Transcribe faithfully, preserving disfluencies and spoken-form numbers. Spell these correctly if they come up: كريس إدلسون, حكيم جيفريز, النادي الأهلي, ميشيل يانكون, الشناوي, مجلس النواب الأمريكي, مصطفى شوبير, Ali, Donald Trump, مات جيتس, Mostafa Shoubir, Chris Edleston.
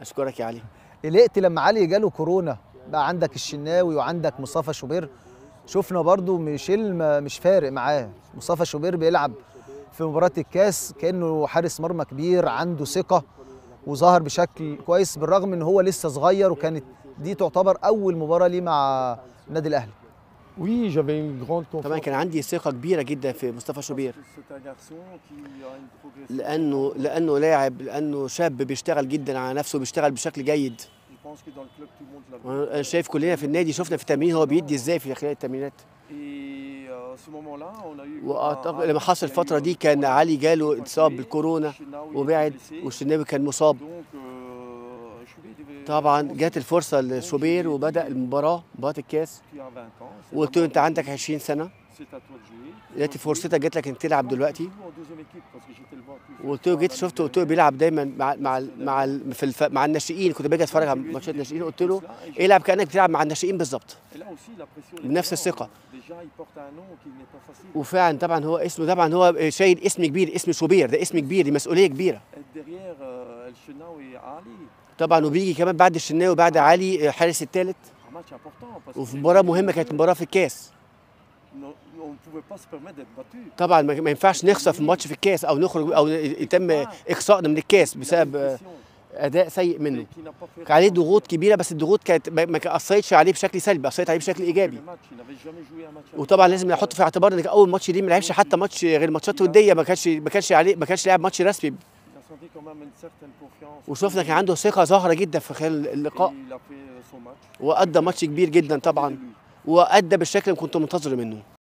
اشكرك يا علي. قلقت لما علي جاله كورونا، بقى عندك الشناوي وعندك مصطفى شوبير، شفنا برضو ميشيل مش فارق معاه، مصطفى شوبير بيلعب في مباراة الكاس كأنه حارس مرمى كبير، عنده ثقة وظهر بشكل كويس بالرغم ان هو لسه صغير، وكانت دي تعتبر اول مباراة ليه مع النادي الاهلي. طبعا كان عندي ثقة كبيرة جدا في مصطفى شوبير، لأنه لأنه لاعب، لأنه شاب بيشتغل جدا على نفسه، بيشتغل بشكل جيد. أنا شايف كلنا في النادي شفنا في التمرين هو بيدي إزاي في خلال التمرينات. وأعتقد لما حصل الفترة دي كان علي جاله اتصاب بالكورونا وبعد، والشناوي كان مصاب. طبعا جت الفرصه لشوبير وبدا المباراه مباراه الكاس، وقلت له انت عندك عشرين سنه، لقيت فرصتك جت لك انك تلعب دلوقتي. وقلت له جيت شفته، قلت له بيلعب دايما مع مع مع في مع الناشئين، كنت باجي اتفرج على ماتشات الناشئين، قلت له العب كانك بتلعب مع الناشئين بالظبط بنفس الثقه. وفعلا طبعا هو اسمه، طبعا هو شايل اسم كبير، اسم شوبير ده اسم كبير، دي مسؤوليه كبيره. طبعا وبيجي كمان بعد الشناوي وبعد علي الحارس الثالث، وفي مباراه مهمه كانت مباراه في الكاس. طبعا ما ينفعش نخسر في ماتش في الكاس او نخرج او يتم اقصائنا من الكاس بسبب اداء سيء منه. كان عليه ضغوط كبيره، بس الضغوط كانت ما اثرتش عليه بشكل سلبي، اثرت عليه بشكل ايجابي. وطبعا لازم نحط في اعتبار ان اول ماتش ليه ما لعبش حتى ماتش غير ماتشات وديه، ما كانش ما كانش عليه ما كانش لاعب ماتش رسمي. وشفنا كان عنده ثقه ظاهره جدا في خلال اللقاء، وادى ماتش كبير جدا طبعا، وادى بالشكل اللي كنت منتظره منه.